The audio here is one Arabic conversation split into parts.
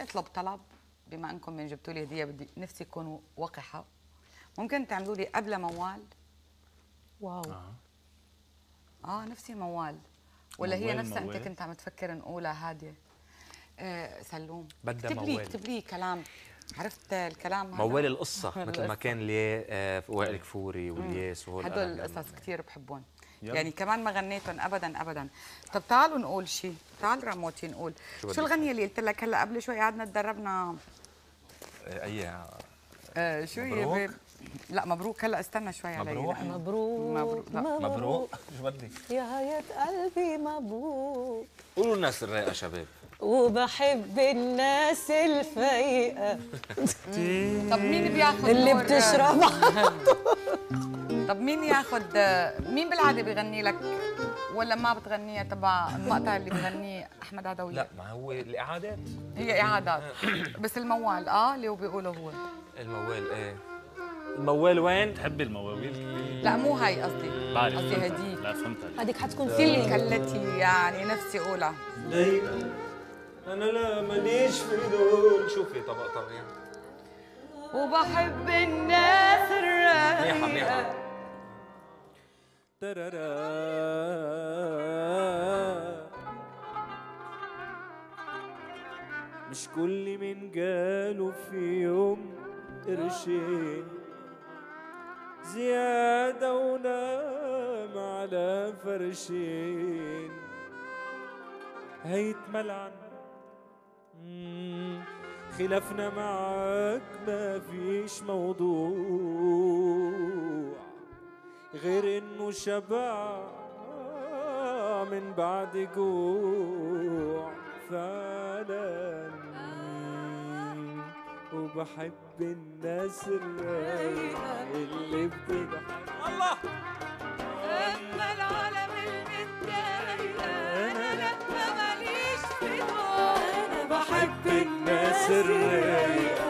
بدي اطلب طلب، بما انكم من جبتوا لي هديه بدي نفسي تكونوا وقحه. ممكن تعملوا لي قبل موال؟ واو. نفسي موال، ولا موال هي نفسها موال. انت كنت عم تفكر نقولها هاديه. سلوم بدها موال. اكتب لي كلام، عرفت الكلام هذا؟ موال القصه مثل ما كان لي وائل كفوري والياس وهول هدول القصص كثير بحبهم يعني كمان ما غنيتهم ابدا ابدا. طب تعالوا نقول شيء، تعال راموتي نقول شو الغنيه اللي قلت لك هلا قبل شوي قعدنا تدربنا؟ شو هي؟ لا مبروك. هلا استنى شوي علي. مبروك مبروك مبروك. شو بدك؟ يا هيا قلبي مبروك. قولوا الناس الرايقه شباب. وبحب الناس الفايقه. طب مين بياخذ اللي بتشرب؟ طب مين ياخذ؟ مين بالعاده بيغني لك ولا ما بتغنيها تبع المقطع اللي بغنيه احمد عدوي؟ لا ما هو الاعادات، هي اعادات بس. الموال اللي هو بيقوله هو الموال. الموال وين؟ تحبي المواويل؟ لا مو هاي قصدي، قصدي هديك. لا فهمت عليك، هديك حتكون كل كلتي يعني نفسي اقولها. انا لا ماليش في دول. شوفي طبق طبيعي. وبحب الناس الرايقه. منيحه منيحه. مش كل من جاله في يوم قرشين زيادة ونام على فرشين هيتمل عن خلافنا معاك. مفيش موضوع غير انه شبع من بعد جوع فعلا. وبحب الناس الرايقة اللي بتضحك. الله أما العالم المتضايقة أنا لا ماليش في دول. أنا بحب الناس الرايقة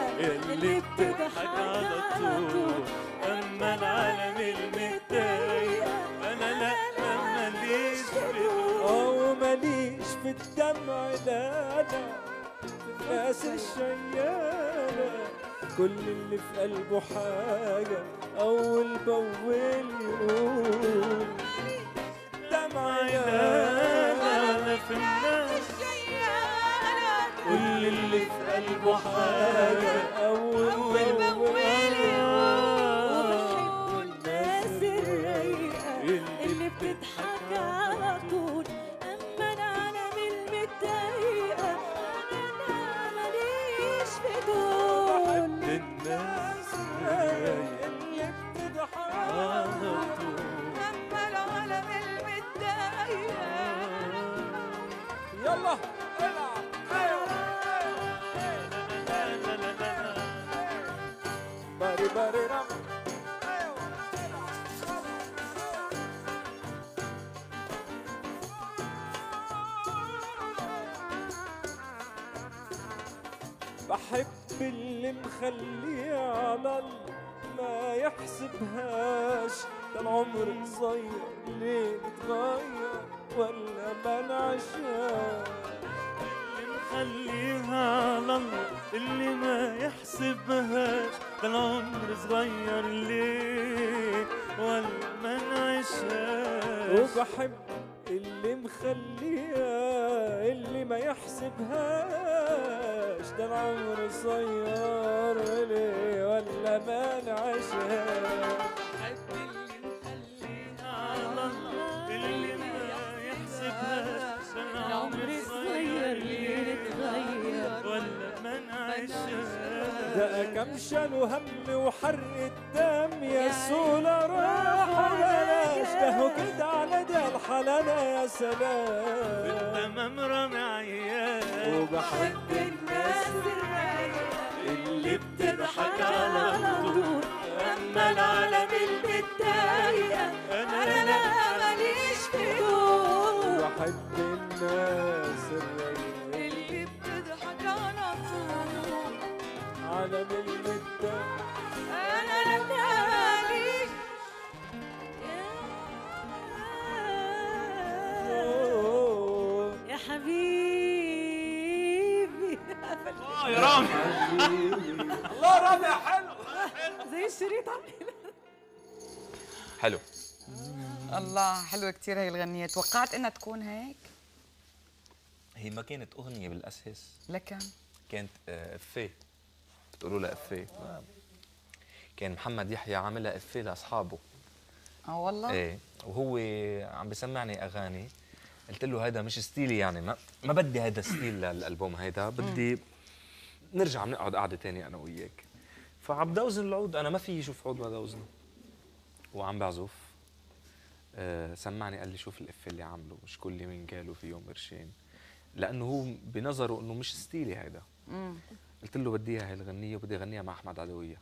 اللي بتضحك على طول. أما العالم المتضايقة أنا لا ماليش في دول. ماليش في الدمع لا أنا الناس الشيالة. كل اللي في قلبه حاجة أول بأول يقول دمعة أنا في الناس الشيالة. كل اللي في قلبه حاجة أول بأول يقول وبحب الناس الرايقة اللي بتضحك على طول. أما العالم المتضايقة الناس اللي بتضحك على طول. أما العالم المتضايقة يلا العب. باري باري رام. بحب اللي مخليه على الله ما يحسبهاش. ده العمر قصير ليه نتغير ولا ما نعشاش؟ اللي مخليها على الله اللي ما يحسبهاش. ده العمر صغير ليه ولا ما نعشاش؟ وبحب اللي مخليها اللي ما يحسبهاش. ده العمر صيار ليه ولا ما نعيشهاش؟ حب اللي مخليها على الله اللي ما يحسبهاش. ده العمر صيار ليه تغير ولا ما نعيشهاش؟ ده كم شالوا هم وحرق الدم يا صولا راحوا بلاش. ده كده على ده الحلالة يا سلام. بالتمام رامي عياش. وبحب الناس الرايقة اللي بتضحك على طول. أما العالم المتضايقة أنا لا ماليش في دول. وبحب الناس الرايقة اللي بتضحك على طول. عالم المتضايقة أنا لا ماليش. يا حبيبي الله يا رامي. الله رامي يا حلو. زي الشريط عامل. حلو. الله حلوة كثير هي الغنية، توقعت انها تكون هيك؟ هي ما كانت اغنية بالاساس. لكن كانت افيه. بتقولوا لها افيه. كان محمد يحيى عاملها افيه لاصحابه. اه والله؟ ايه، وهو عم بسمعني اغاني، قلت له هيدا مش ستيلي، يعني ما بدي هيدا ستيل للالبوم هيدا، بدي نرجع بنقعد قعده ثانيه انا وياك. فعم دوزن العود، انا ما فيي شوف عود ما دوزنه. وعم بعزف سمعني قال لي شوف الافيه اللي عامله، مش كل مين قالوا في يوم قرشين، لانه هو بنظره انه مش ستيلي هيدا. قلت له بدي اياها هي الغنيه وبدي اغنيها مع احمد عدويه.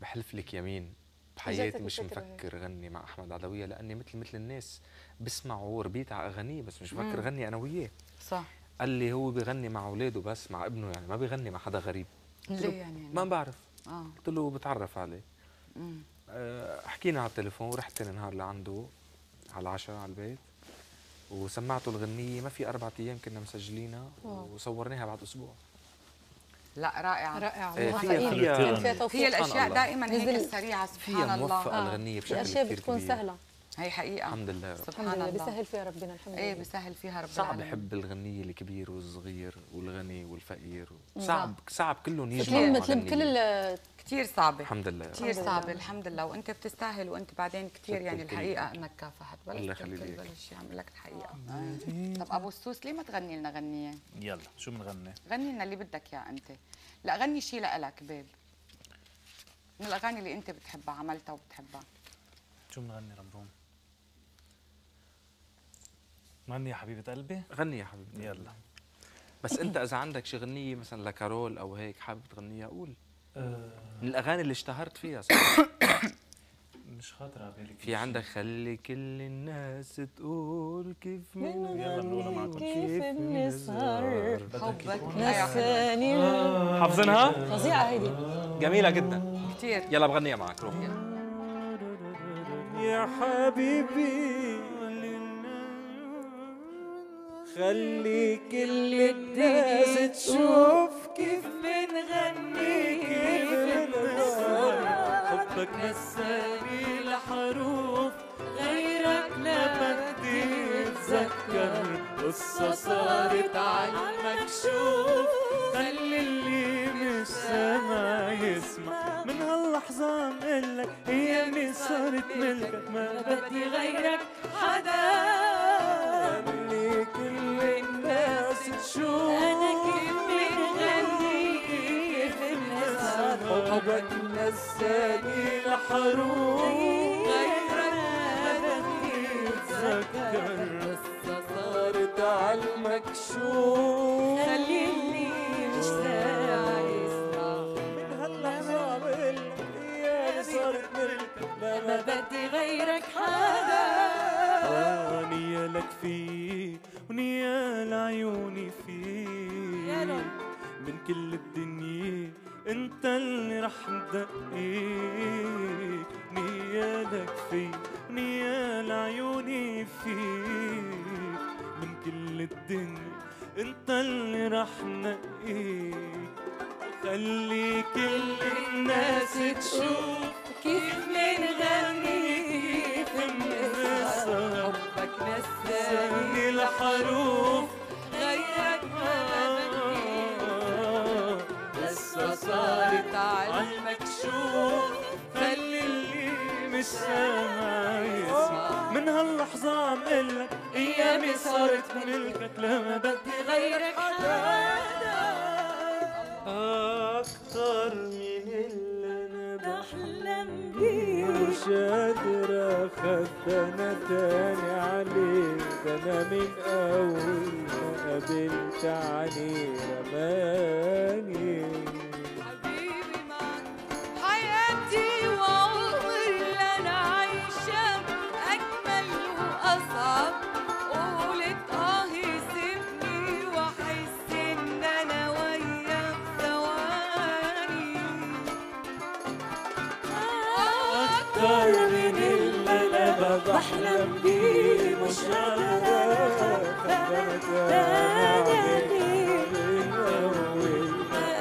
بحلف لك يمين بحياتي مش مفكر غني مع احمد عدويه، لاني مثل الناس بسمع وربيت على اغانيه بس مش مفكر غني انا وياه. صح. قال لي هو بغني مع اولاده بس، مع ابنه يعني ما بغني مع حدا غريب. ليه يعني؟ ما بعرف. قلت له بتعرف عليه. حكينا على التليفون، ورحت ثاني نهار لعنده على العشاء على البيت وسمعته الغنيه، ما في 4 ايام كنا مسجلينها وصورناها بعد اسبوع. لا رائعة، رائعة هي الأشياء دائما هيك سريعة سبحان الله. فيها موفقة الغنية بشكل كثير كبير، بتكون سهلة هي حقيقة الحمد لله سبحان الله، بيسهل فيها ربنا الحمد لله. ايه بيسهل فيها ربنا. صعب يحب الغنية الكبير والصغير والغني والفقير، صعب كلهم يجمعوا مثل كل كثير صعبة الحمد لله، كثير صعبة الحمد لله. وأنت بتستاهل، وأنت بعدين كثير يعني الحقيقة إنك كافحت. الله يخليك. بلش يعمل لك الحقيقة. طب أبو السوس ليه ما تغني لنا غنية؟ يلا شو بنغني؟ غني لنا اللي بدك إياه أنت. لا غني شيء لإلك بال من الأغاني اللي أنت بتحبها عملتها وبتحبها. شو بنغني رمضان؟ غني يا حبيبة قلبي؟ غني يا حبيبتي. يلا بس أنت إذا عندك شي غنية مثلا لكارول أو هيك حابب تغنيها قول. من الاغاني اللي اشتهرت فيها صراحه مش خاطر على بالي. في عندك خلي كل الناس تقول كيف منغني كيف نسهر حبك نساني. حافظينها؟ فظيعه هيدي، جميله جدا كثير. يلا بغنيها معك روح. يا حبيبي خلي كل الناس تشوف كيف بنغني كيف بنسهر حبك نساني لحروف غيرك لا بدي اتذكر قصة صارت على المكشوف خلي اللي مش سامع يسمع من هاللحظة مقلك ايامي صارت ملكك ما بدي غيرك حدا كل الناس تشوف أنا كيف بنغني كيف بنسهر حبك نساني لحروف غيرك ما بدي أتذكر قصة صارت على المكشوف خلي اللي مش سامع يسمع من هاللحظة بقلك إياها صارت ملكك ما بدي غيرك حدا نيالك فيك ونيال عيوني فيك من كل الدنيا انت اللي رح ندقيك نيالك فيك ونيال عيوني فيك من كل الدنيا انت اللي رح نقيك خلي كل الناس تشوف كيف منغني حبك نساني لحروف غيرك ما بدي قصة صارت على المكشوف خلي اللي مش سامع يسمع من هاللحظة عم قلك أيامي صارت ملكك لا ما بدي غيرك حدا أكتر من اللي أنا بحلم بيه مش قادر أخف أنا تاني عليك أنا من أول ما قابلت عليه رماني حبيبي معك حياتي وعمري اللي أنا عايشة أجمل وأصعب قولت آه يسيبني وأحس إن أنا وياك ثواني أكتر بحلم بيه مش قادر أخبرك أنا من أول ما